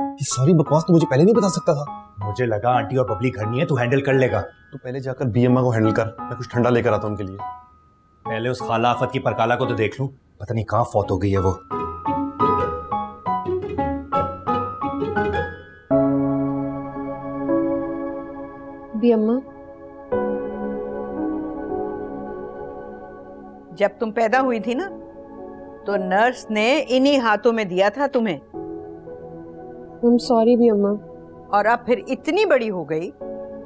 Sorry बकवास तो मुझे पहले नहीं बता सकता था। मुझे लगा आंटी और पब्लिक घर नहीं है, तू हैंडल कर लेगा। तू पहले जाकर बीएमआई को हैंडल कर, मैं कुछ ठंडा लेकर आता हूं उनके लिए। पहले उस खाला आफत की परकाला को तो देख लूं, पता नहीं कहां फौत हो गई है वो। बीएमआई, जब तुम पैदा हुई थी ना तो नर्स ने इन्हीं हाथों में दिया था तुम्हें। I'm sorry भी अम्मा। और अब फिर इतनी बड़ी हो गई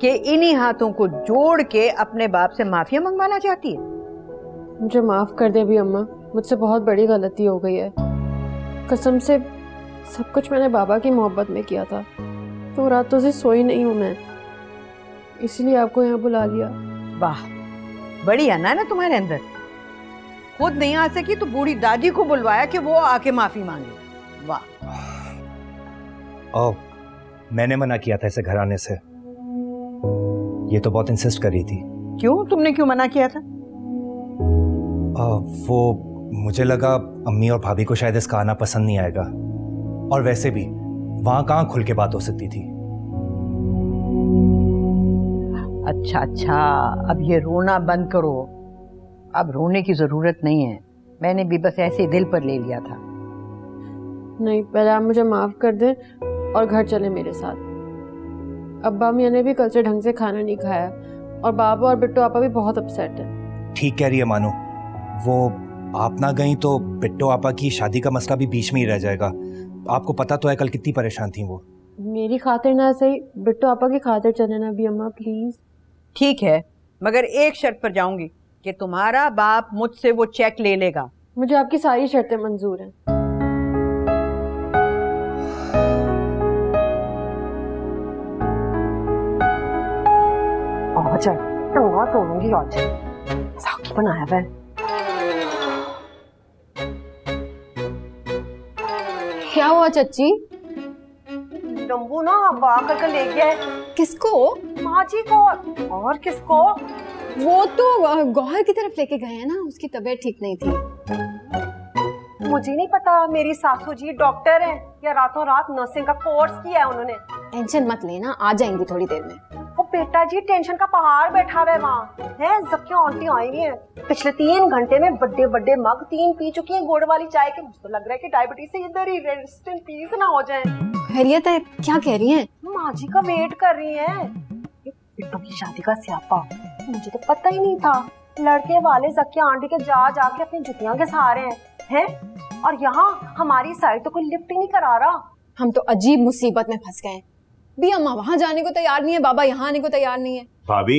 कि इन्हीं हाथों को जोड़ के अपने बाप से माफिया मंगवाना चाहती है। मुझे माफ कर दे भी अम्मा, मुझसे बहुत बड़ी गलती हो गई है। कसम से सब कुछ मैंने बाबा की मोहब्बत में किया था, तो रातों से सोई नहीं हूँ मैं, इसलिए आपको यहाँ बुला लिया। वाह, बड़ी अना ना तुम्हारे अंदर। खुद नहीं आ सकी तो बूढ़ी दादी को बुलवाया कि वो आके माफी मांगे। वाह। ओह, मैंने मना किया था इसे घर आने से, ये तो बहुत इंसिस्ट कर रही थी। क्यों, तुमने क्यों मना किया था? वो मुझे लगा अम्मी और भाभी को शायद इसका आना पसंद नहीं आएगा, और वैसे भी वहां कहाँ खुल के बात हो सकती थी। अच्छा, अब ये रोना बंद करो, अब रोने की जरूरत नहीं है। मैंने भी बस ऐसे दिल पर ले लिया था। नहीं, पहले आप मुझे माफ कर दे और घर चले मेरे साथ। अब्बा मियां ने भी कल से ढंग से खाना नहीं खाया, और बाबा और बिट्टू आपा भी बहुत अपसेट हैं। ठीक कह रही है मानो, वो आप ना गई तो बिट्टू आपा की शादी का मसला भी बीच में ही रह जाएगा। आपको पता तो है कल कितनी परेशान थी वो। मेरी खातिर ना सही, बिट्टू आपा की खातिर चले ना भी अम्मा, प्लीज। ठीक है, मगर एक शर्त पर जाऊंगी कि तुम्हारा बाप मुझसे वो चेक ले लेगा। मुझे आपकी सारी शर्तें मंजूर हैं। अच्छा, तो वहाँ सोऊंगी आज। साकी बनाया है। क्या हुआ चच्ची? डम्बू ना बाबा करके ले गया है। किसको? माँ जी को। और किसको? वो तो गौहर की तरफ लेके गए हैं ना, उसकी तबीयत ठीक नहीं थी। मुझे नहीं पता, मेरी सासू जी डॉक्टर हैं या रातों रात नर्सिंग का कोर्स किया है उन्होंने। टेंशन मत लेना, आ जाएंगी थोड़ी देर में। वो बेटा जी टेंशन का पहाड़ बैठा हुआ है वहाँ। है जबकि आंटी आई नहीं है। पिछले 3 घंटे में बड़े बड़े मग 3 पी चुकी हैं गुड़ वाली चाय के। मुझे तो लग रहा है कि डायबिटीज से इधर ही रेजिस्टेंट पीस ना हो जाए। खैरियत है? क्या कह रही है? माँ जी का वेट कर रही है। बिट्टू की शादी का स्यापा मुझे तो पता ही नहीं था। लड़के वाले जकिया आंटी के जा जाके अपनी जुतियाँ के सहारे है, और यहाँ हमारी साइड तो कोई लिफ्ट ही नहीं करा रहा। हम तो अजीब मुसीबत में फंस गए। भी अम्मा वहाँ जाने को तैयार नहीं है, बाबा यहाँ आने को तैयार नहीं है। भाभी,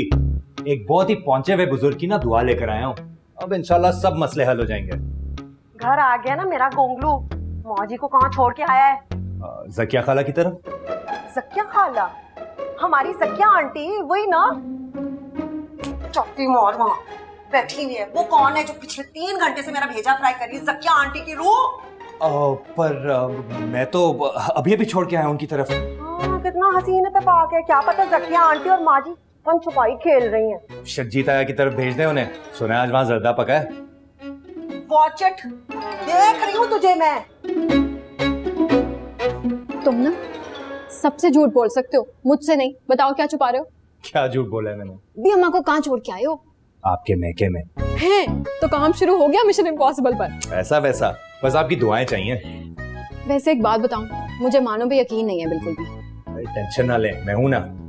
एक बहुत ही पहुंचे हुए बुजुर्ग की ना दुआ लेकर आया हूँ, अब इंशाल्लाह सब मसले हल हो जाएंगे। घर आ गया ना मेरा गोंगलू। माँ जी को कहाँ छोड़ के आया है? जकिया खाला की तरफ। जकिया खाला? हमारी जकिया आंटी वही ना, चौथी मोर वहाँ बैठी हुई है। वो कौन है जो पिछले 3 घंटे से मेरा भेजा फ्राई कर रही है? जकिया आंटी की रूह। पर मैं तो अभी अभी छोड़ के आया उनकी तरफ। कितना हसीन इत्तेफाक है, क्या पता जकिया आंटी और माँ जी पन छुपाई खेल रही हैं। शर्जीत आया की तरफ भेज दे उन्हें, सुना आज वहाँ जर्दा पका है। वॉच इट, देख रही हूँ तुझे मैं। तुम ना सबसे झूठ बोल सकते हो, मुझसे नहीं। बताओ क्या छुपा रहे हो? क्या झूठ बोला है मैंने? भी अम्मा को कहाँ छोड़ के आए हो? आपके महके में। हैं, तो काम शुरू हो गया मिशन इम्पॉसिबल पर। ऐसा वैसा, बस आपकी दुआएं चाहिए। वैसे एक बात बताऊं, मुझे मानो भी यकीन नहीं है बिल्कुल भी। टेंशन ना ले, मैं हूं ना।